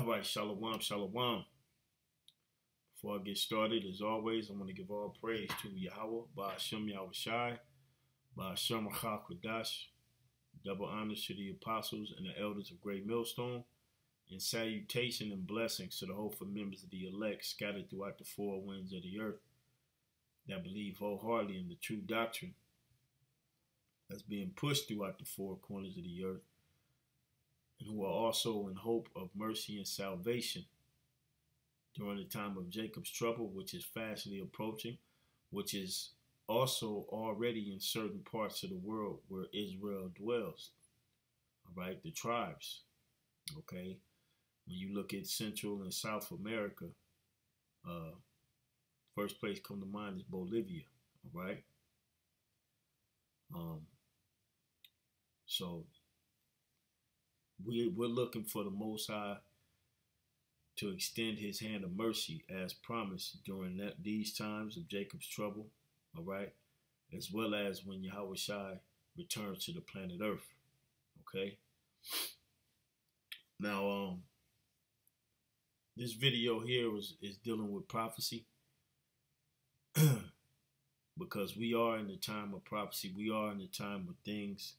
All right, shalom, shalom. Before I get started, as always, I want to give all praise to Yahawah BaHaSham Yahawashi BaHaSham Rawchaa Qadash. Double honors to the apostles and the elders of Great Millstone, and salutation and blessings to the hope of members of the elect scattered throughout the four winds of the earth that believe wholeheartedly in the true doctrine that's being pushed throughout the four corners of the earth, and who are also in hope of mercy and salvation during the time of Jacob's trouble, which is fastly approaching, which is also already in certain parts of the world where Israel dwells, all right, the tribes, okay? When you look at Central and South America, first place come to mind is Bolivia, all right? So we're looking for the Most High to extend his hand of mercy as promised during these times of Jacob's trouble, all right, as well as when Yahweh Shai returns to the planet Earth, okay? Now, this video here is dealing with prophecy because we are in the time of prophecy. We are in the time where things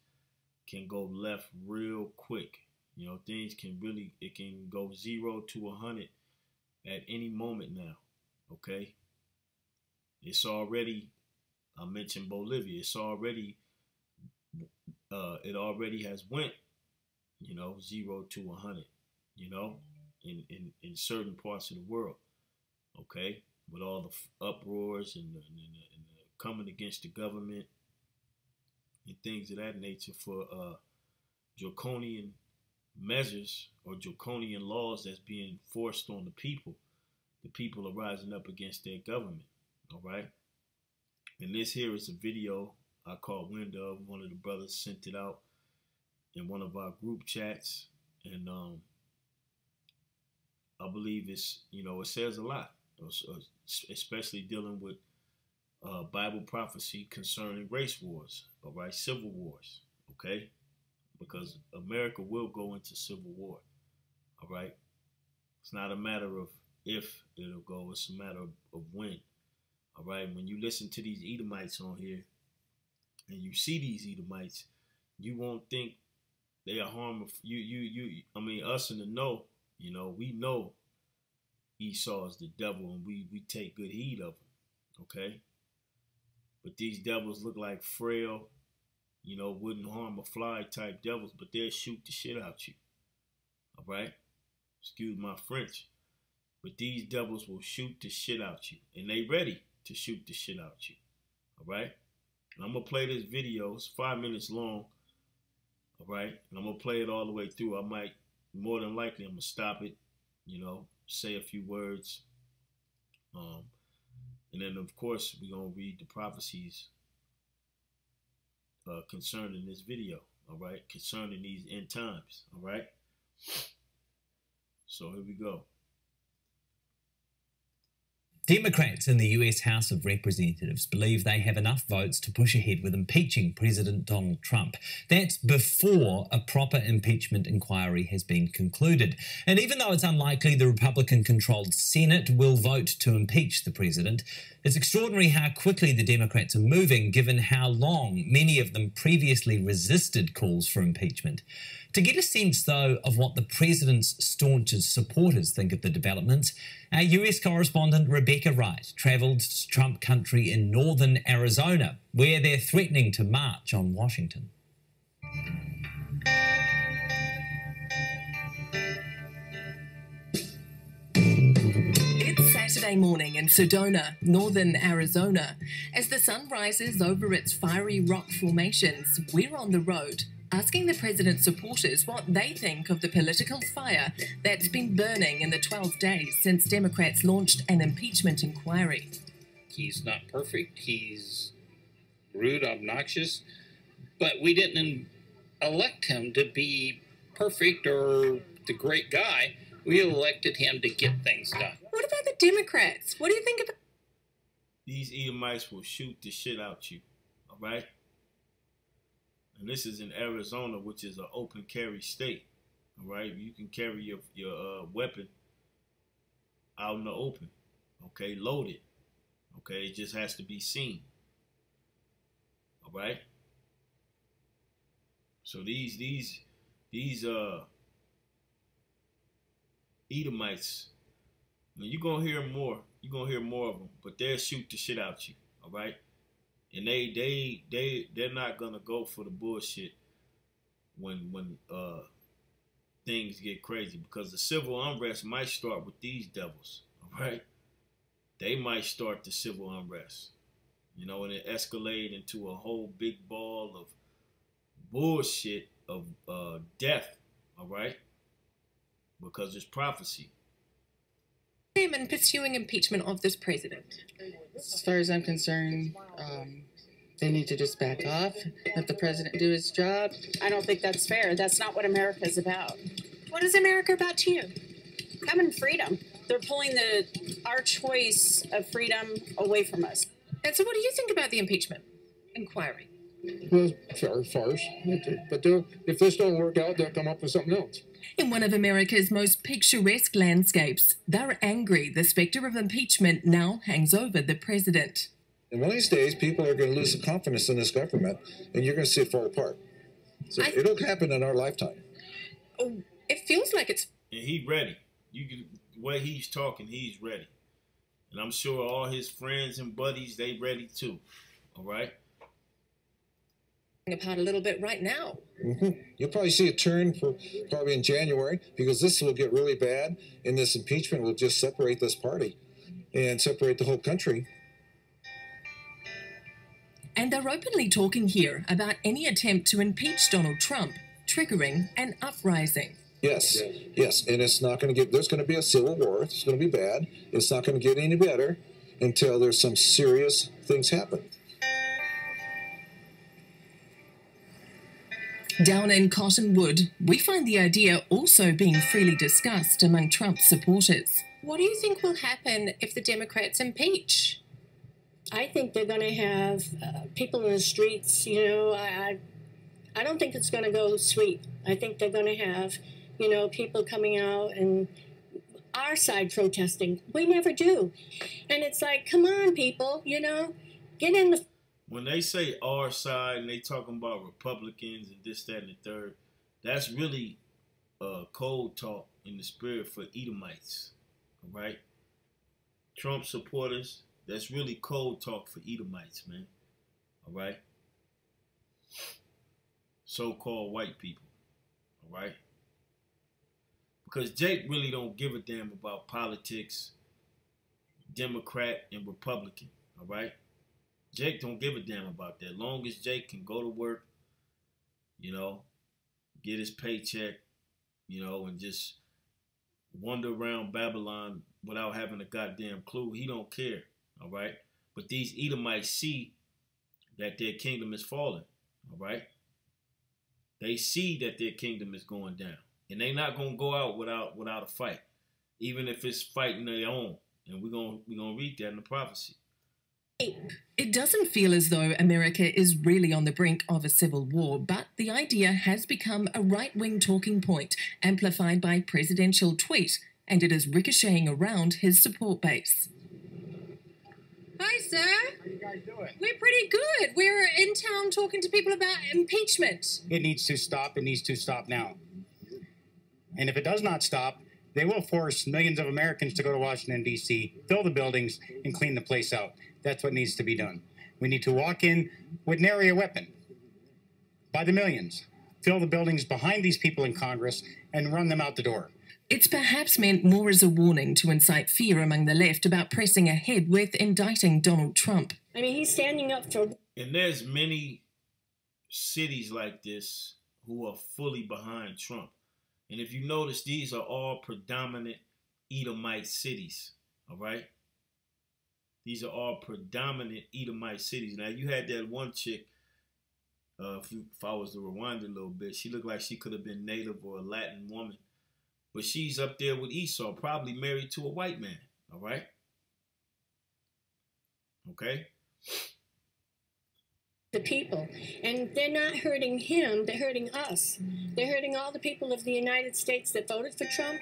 can go left real quick. You know, things can really, it can go 0 to 100 at any moment now, okay? It's already, I mentioned Bolivia, it's already, it already has went, you know, 0 to 100, you know, in certain parts of the world, okay? With all the uproars and the coming against the government and things of that nature for draconian measures or draconian laws that's being forced on the people. The people are rising up against their government, all right? And this here is a video I caught wind of. One of the brothers sent it out in one of our group chats, and I believe it's, you know, it says a lot, especially dealing with Bible prophecy concerning race wars, all right, civil wars, okay? Because America will go into civil war, all right? It's not a matter of if it'll go, it's a matter of when, all right? When you listen to these Edomites on here and you see these Edomites, you won't think they are harmful. I mean, us in the know, you know, we know Esau is the devil and we take good heed of him, okay? But these devils look like frail, you know, wouldn't harm a fly type devils, but they'll shoot the shit out you, all right? Excuse my French. But these devils will shoot the shit out you, and they ready to shoot the shit out you, all right? And I'm going to play this video. It's 5 minutes long, all right? And I'm going to play it all the way through. I might, more than likely, I'm going to stop it, you know, say a few words. And then, of course, we're going to read the prophecies concerning this video, all right, concerning these end times, all right? So here we go. Democrats in the US House of Representatives believe they have enough votes to push ahead with impeaching President Donald Trump. That's before a proper impeachment inquiry has been concluded. And even though it's unlikely the Republican-controlled Senate will vote to impeach the president, it's extraordinary how quickly the Democrats are moving given how long many of them previously resisted calls for impeachment. To get a sense, though, of what the president's staunchest supporters think of the developments, our US correspondent Rebecca Wright travelled to Trump country in northern Arizona, where they're threatening to march on Washington. It's Saturday morning in Sedona, northern Arizona. As the sun rises over its fiery rock formations, we're on the road, asking the president's supporters what they think of the political fire that's been burning in the 12 days since Democrats launched an impeachment inquiry. He's not perfect. He's rude, obnoxious, but we didn't elect him to be perfect or the great guy. We elected him to get things done. What about the Democrats? What do you think about... These Edomites will shoot the shit out you, all right? And this is in Arizona, which is an open carry state, All right, you can carry your weapon out in the open. Okay, loaded. Okay, it just has to be seen. All right. So these Edomites, I mean, you're gonna hear more. You're gonna hear more of them, but they'll shoot the shit out you. All right, and they're not gonna go for the bullshit when things get crazy, because the civil unrest might start with these devils. All right, they might start the civil unrest, you know, and it escalate into a whole big ball of bullshit of death. All right, because it's prophecy. And pursuing impeachment of this president. As far as I'm concerned, they need to just back off, let the president do his job. I don't think that's fair. That's not what America is about. What is America about to you? Common freedom. They're pulling our choice of freedom away from us. And so what do you think about the impeachment inquiry? Well, farce. But if this don't work out, they'll come up with something else. In one of America's most picturesque landscapes, they're angry the specter of impeachment now hangs over the president. And one of these days, people are going to lose confidence in this government, and you're going to see it fall apart. So it'll happen in our lifetime. Oh, it feels like it's... And he's ready. You can, the way he's talking, he's ready. And I'm sure all his friends and buddies, they ready too. All right? Apart a little bit right now. You'll probably see a turn for probably in January, because this will get really bad, and this impeachment will just separate this party and separate the whole country. And they're openly talking here about any attempt to impeach Donald Trump triggering an uprising. Yes, yes, and it's not going to get... There's going to be a civil war. It's going to be bad. It's not going to get any better until there's some serious things happen. Down in Cottonwood, we find the idea also being freely discussed among Trump's supporters. What do you think will happen if the Democrats impeach? I think they're going to have people in the streets, you know. I don't think it's going to go sweet. I think they're going to have, you know, people coming out and our side protesting. We never do. And it's like, come on, people, you know, get in the... When they say our side and they talking about Republicans and this, that, and the third, that's really cold talk in the spirit for Edomites, all right? Trump supporters, that's really cold talk for Edomites, man, all right? So-called white people, all right? Because Jake really don't give a damn about politics, Democrat and Republican, all right? Jake don't give a damn about that. Long as Jake can go to work, you know, get his paycheck, you know, and just wander around Babylon without having a goddamn clue, he don't care, all right? But these Edomites see that their kingdom is falling, all right? They see that their kingdom is going down, and they're not going to go out without a fight, even if it's fighting their own, and we're gonna read that in the prophecy. It doesn't feel as though America is really on the brink of a civil war, but the idea has become a right-wing talking point, amplified by presidential tweet, and it is ricocheting around his support base. Hi, sir. How you guys doing? We're pretty good. We're in town talking to people about impeachment. It needs to stop. It needs to stop now. And if it does not stop, they will force millions of Americans to go to Washington, D.C., fill the buildings, and clean the place out. That's what needs to be done. We need to walk in with nary a weapon, by the millions, fill the buildings behind these people in Congress, and run them out the door. It's perhaps meant more as a warning to incite fear among the left about pressing ahead with indicting Donald Trump. I mean, he's standing up for... And there's many cities like this who are fully behind Trump. And if you notice, these are all predominant Edomite cities, all right? These are all predominant Edomite cities. Now, you had that one chick, if I was to rewind a little bit, she looked like she could have been Native or a Latin woman. But she's up there with Esau, probably married to a white man, all right? Okay? the people. And they're not hurting him, they're hurting us. They're hurting all the people of the United States that voted for Trump.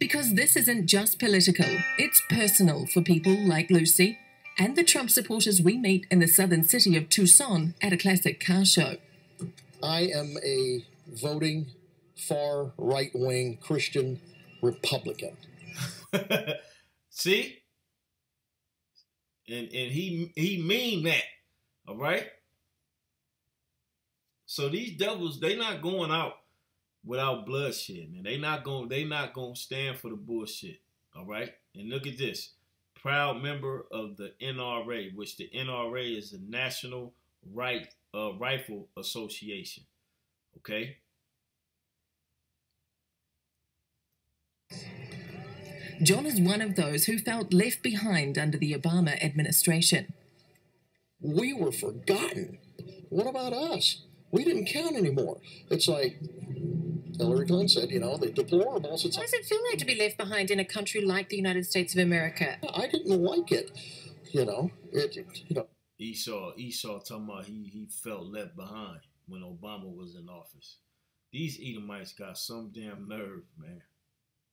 Because this isn't just political, it's personal for people like Lucy and the Trump supporters we meet in the southern city of Tucson at a classic car show. I am a voting far right-wing Christian Republican. See? And he mean that, all right? So these devils, they not going out without bloodshed, man. They not going to stand for the bullshit, all right? And look at this. Proud member of the NRA, which the NRA is the National Rifle Association, okay? John is one of those who felt left behind under the Obama administration. We were forgotten. What about us? We didn't count anymore. It's like Hillary Clinton said, you know, the deplorables. What does it feel like to be left behind in a country like the United States of America? I didn't like it, you know. Esau talking about he felt left behind when Obama was in office. These Edomites got some damn nerve, man.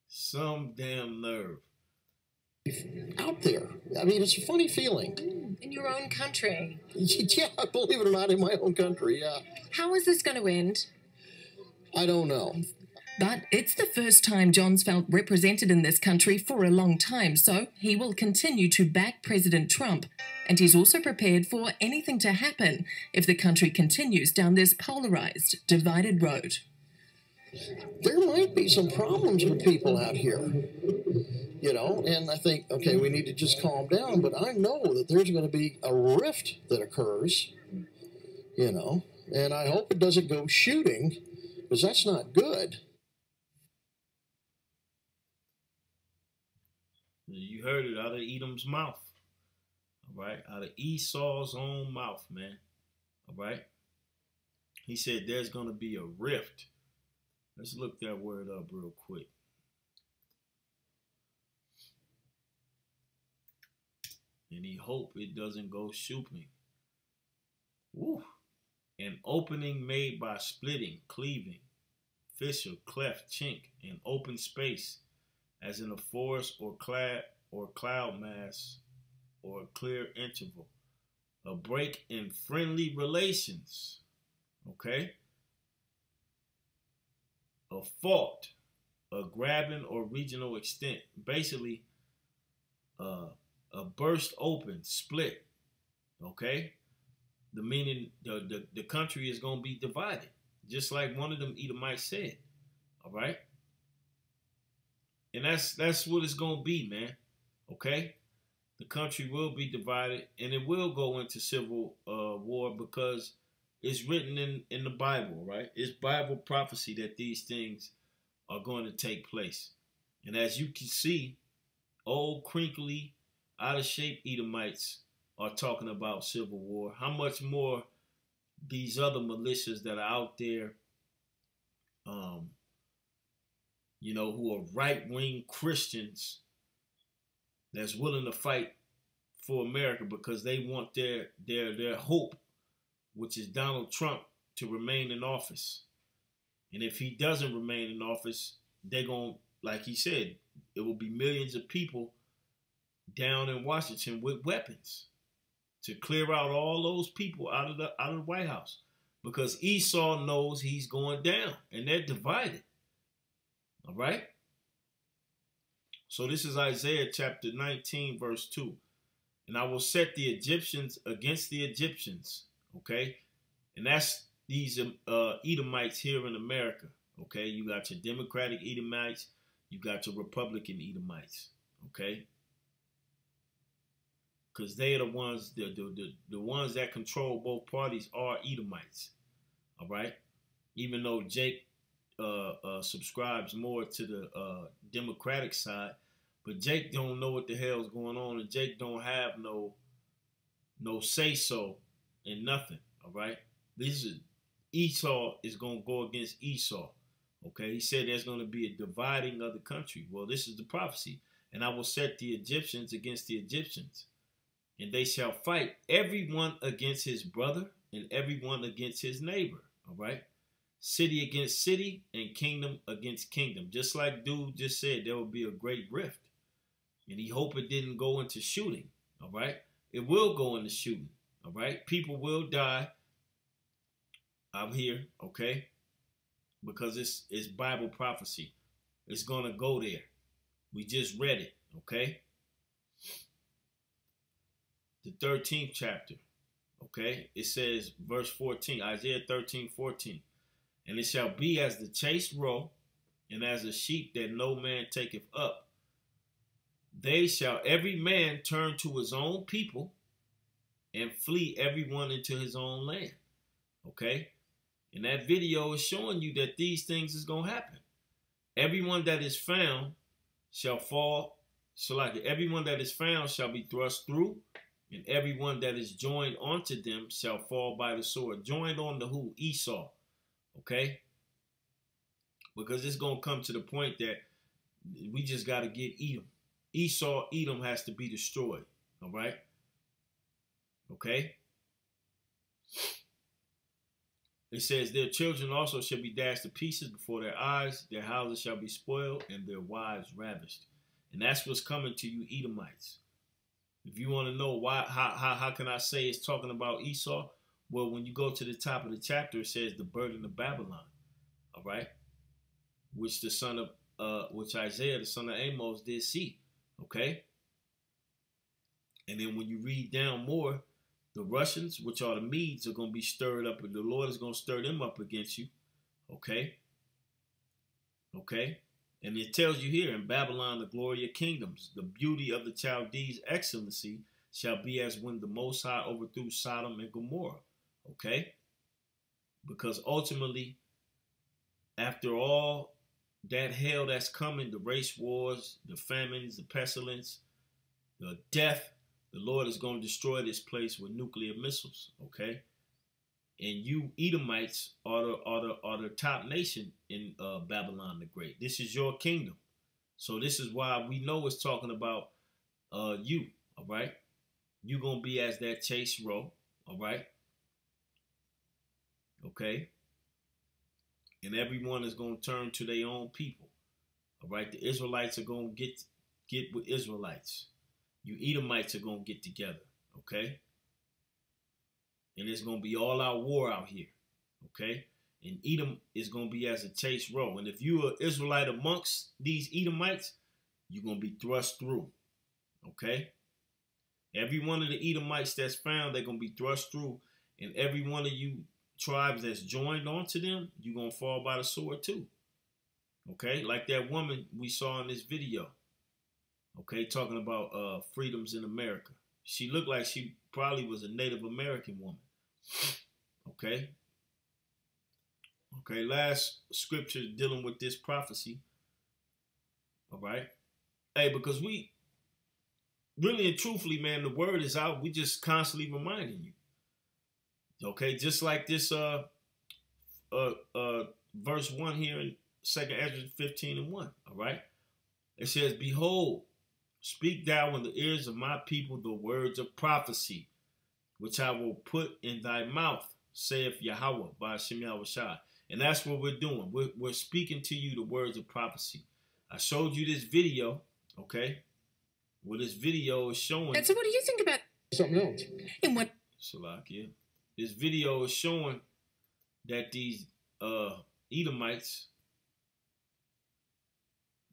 Some damn nerve. Out there. I mean, it's a funny feeling. In your own country. Yeah, believe it or not, in my own country, yeah. How is this going to end? I don't know. But it's the first time John's felt represented in this country for a long time, so he will continue to back President Trump. And he's also prepared for anything to happen if the country continues down this polarized, divided road. There might be some problems with people out here, you know, and I think, okay, we need to just calm down, but I know that there's going to be a rift that occurs, you know, and I hope it doesn't go shooting, because that's not good. You heard it out of Edom's mouth, all right, out of Esau's own mouth, man, all right. He said there's going to be a rift. Let's look that word up real quick. And he hope it doesn't go shooting. Woo. An opening made by splitting, cleaving, fissure, cleft, chink, an open space, as in a forest or cloud mass or a clear interval. A break in friendly relations. Okay? A fault, a grabbing or regional extent, basically a burst open, split, okay? The meaning the country is going to be divided, just like one of them Edomites said, all right? And that's what it's going to be, man, okay? The country will be divided, and it will go into civil war because it's written in the Bible, right? It's Bible prophecy that these things are going to take place. And as you can see, old, crinkly, out-of-shape Edomites are talking about civil war. How much more these other militias that are out there, you know, who are right-wing Christians that's willing to fight for America because they want their hope, which is Donald Trump, to remain in office. And if he doesn't remain in office, they're going, like he said, it will be millions of people down in Washington with weapons to clear out all those people out of the White House, because Esau knows he's going down and they're divided. All right. So this is Isaiah chapter 19, verse 2. And I will set the Egyptians against the Egyptians. Okay, and that's these Edomites here in America. Okay, you got your Democratic Edomites, you got your Republican Edomites. Okay, because they are the ones, the ones that control both parties are Edomites. All right, even though Jake subscribes more to the Democratic side, but Jake don't know what the hell's going on, and Jake don't have no say so. And nothing, all right? This is Esau is going to go against Esau, okay? He said there's going to be a dividing of the country. Well, this is the prophecy. and I will set the Egyptians against the Egyptians, and they shall fight everyone against his brother and everyone against his neighbor. All right. City against city and kingdom against kingdom. Just like dude just said, there will be a great rift. And he hope it didn't go into shooting. All right. It will go into shooting. All right. People will die. I'm here. Okay. Because it's Bible prophecy. It's going to go there. We just read it. Okay. The 13th chapter, okay, it says, verse 14, Isaiah 13, 14, and it shall be as the chased roe, and as a sheep that no man taketh up. They shall every man turn to his own people, and flee everyone into his own land, okay? And that video is showing you that these things is going to happen. Everyone that is found shall fall, so like everyone that is found shall be thrust through, and everyone that is joined onto them shall fall by the sword. Joined on to who? Esau. Okay? Because it's going to come to the point that we just got to get Edom. Esau, Edom has to be destroyed. All right? Okay? It says, their children also shall be dashed to pieces before their eyes. Their houses shall be spoiled and their wives ravished. And that's what's coming to you, Edomites. If you want to know why, how can I say it's talking about Esau? Well, when you go to the top of the chapter, it says the burden of Babylon, all right, which the son of which Isaiah, the son of Amos, did see, okay. And then when you read down more, the Russians, which are the Medes, are going to be stirred up, and the Lord is going to stir them up against you, okay, okay. And it tells you here, in Babylon, the glory of kingdoms, the beauty of the Chaldees' excellency shall be as when the Most High overthrew Sodom and Gomorrah. Okay? Because ultimately, after all that hell that's coming, the race wars, the famines, the pestilence, the death, the Lord is going to destroy this place with nuclear missiles. Okay? And you Edomites are the top nation in Babylon the Great. This is your kingdom. So this is why we know it's talking about you, all right? You're going to be as that chase row, all right? Okay? And everyone is going to turn to their own people, all right? The Israelites are going to get with Israelites. You Edomites are going to get together, okay? And it's going to be all out war out here, okay? And Edom is going to be as a chase row. And if you are Israelite amongst these Edomites, you're going to be thrust through, okay? Every one of the Edomites that's found, they're going to be thrust through. And every one of you tribes that's joined onto them, you're going to fall by the sword too, okay? Like that woman we saw in this video, okay, talking about freedoms in America. She looked like she probably was a Native American woman. Okay. Okay, last scripture dealing with this prophecy. All right. Hey, because we really and truthfully, man, the word is out. We just constantly reminding you. Okay, just like this verse 1 here in 2 Esdras 15:1. All right. It says, behold, speak thou in the ears of my people the words of prophecy, which I will put in thy mouth, saith Yahawah BaHaSham Yahawashi. And that's what we're doing. We're speaking to you the words of prophecy. I showed you this video, okay? Well, this video is showing. And so what do you think about something else? And what? Salakia. This video is showing that these Edomites,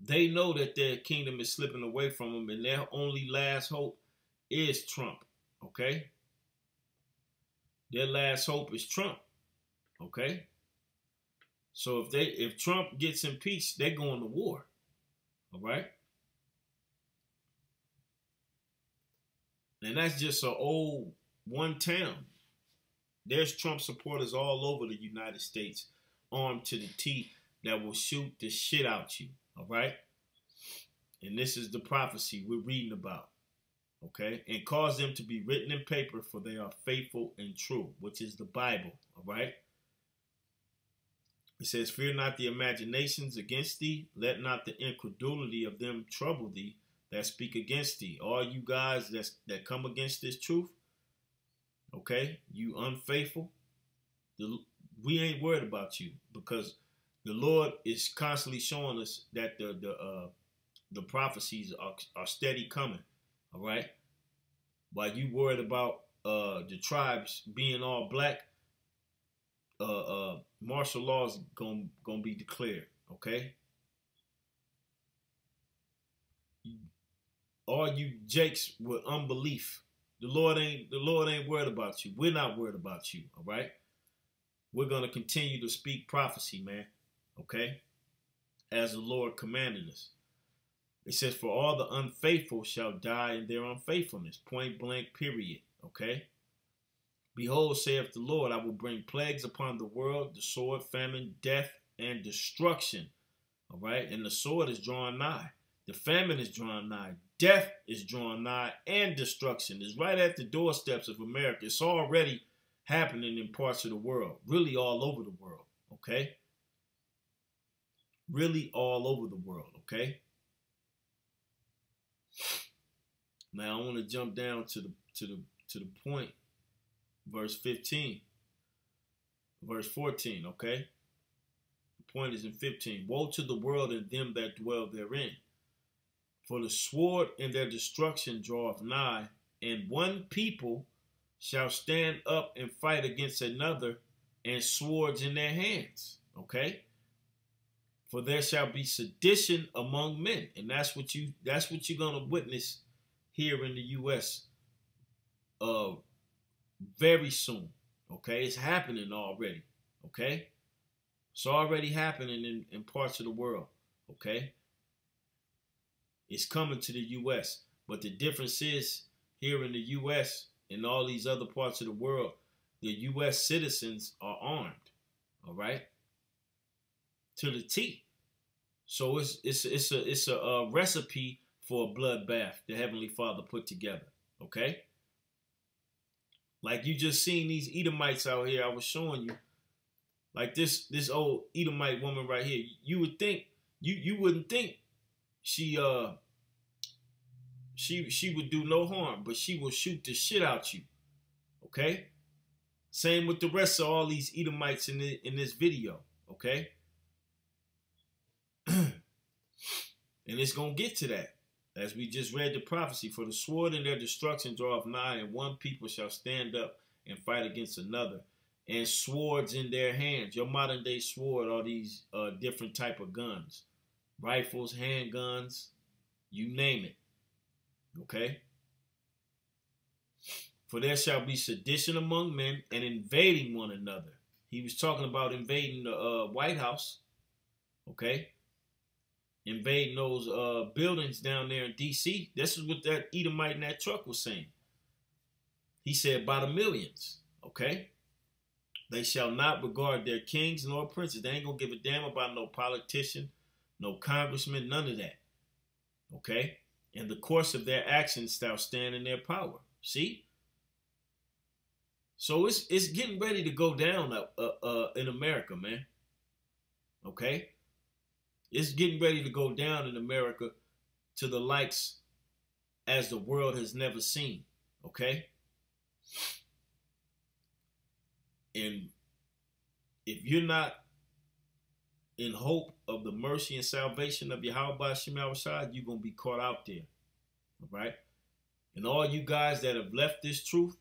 they know that their kingdom is slipping away from them, and their only last hope is Trump, okay? Their last hope is Trump, okay? So if Trump gets impeached, they're going to war, all right? And that's just an old one town. There's Trump supporters all over the United States, armed to the teeth, that will shoot the shit out you. All right? And this is the prophecy we're reading about. Okay? And cause them to be written in paper, for they are faithful and true, which is the Bible. All right? It says, fear not the imaginations against thee. Let not the incredulity of them trouble thee that speak against thee. All you guys that come against this truth, okay, you unfaithful, we ain't worried about you, because the Lord is constantly showing us that the prophecies are steady coming, all right? While you worried about the tribes being all black, martial law is gonna be declared, okay? All you jakes with unbelief, the Lord ain't worried about you. We're not worried about you, all right? We're gonna continue to speak prophecy, man, okay? As the Lord commanded us. It says, for all the unfaithful shall die in their unfaithfulness. Point blank, period. Okay? Behold, saith the Lord, I will bring plagues upon the world, the sword, famine, death, and destruction. All right? And the sword is drawing nigh. The famine is drawing nigh. Death is drawing nigh. And destruction is right at the doorsteps of America. It's already happening in parts of the world. Really all over the world. Okay? Really all over the world. Okay? Now I want to jump down to the point, verse 15, verse 14. Okay, the point is in 15. Woe to the world and them that dwell therein, for the sword and their destruction draweth nigh, and one people shall stand up and fight against another, and swords in their hands. Okay. For there shall be sedition among men. And that's what you're gonna witness here in the US very soon. Okay, it's happening already. Okay? It's already happening in parts of the world. Okay. It's coming to the US. But the difference is here in the US and all these other parts of the world, the US citizens are armed. All right. To the T. So it's a recipe for a bloodbath the Heavenly Father put together. Okay? Like you just seen these Edomites out here. I was showing you. Like this old Edomite woman right here. You would think you wouldn't think she would do no harm, but she will shoot the shit out you. Okay? Same with the rest of all these Edomites in this video. Okay? And it's going to get to that. As we just read the prophecy, for the sword and their destruction draweth nigh, and one people shall stand up and fight against another, and swords in their hands. Your modern day sword are these different type of guns. Rifles, handguns, you name it. Okay? For there shall be sedition among men and invading one another. He was talking about invading the White House. Okay? Invading those buildings down there in D.C. This is what that Edomite in that truck was saying. He said, by the millions, okay? They shall not regard their kings nor princes. They ain't going to give a damn about no politician, no congressman, none of that, okay? In the course of their actions, thou stand in their power, see? So it's getting ready to go down in America, man, okay? It's getting ready to go down in America to the likes as the world has never seen, okay? And if you're not in hope of the mercy and salvation of Yahawah BaHaSham Yahawashi, you're going to be caught out there, all right? And all you guys that have left this truth,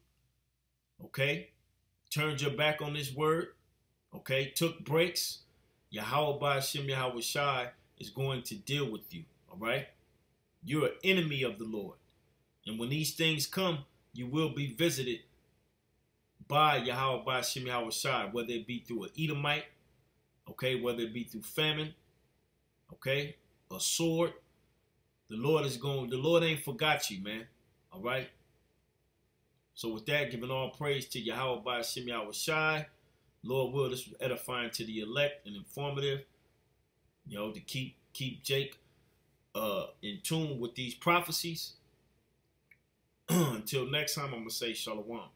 okay, turned your back on this word, okay, took breaks, Yahawah BaHaSham Yahweh Shai is going to deal with you, all right? You're an enemy of the Lord. And when these things come, you will be visited by Yahawah BaHaSham Yahweh Shai, whether it be through an Edomite, okay, whether it be through famine, okay, a sword. The Lord ain't forgot you, man, all right? So with that, giving all praise to Yahawah BaHaSham Yahweh Shai. Lord will, this was edifying to the elect and informative, you know, to keep Jake in tune with these prophecies. Until next time, I'm going to say shalom.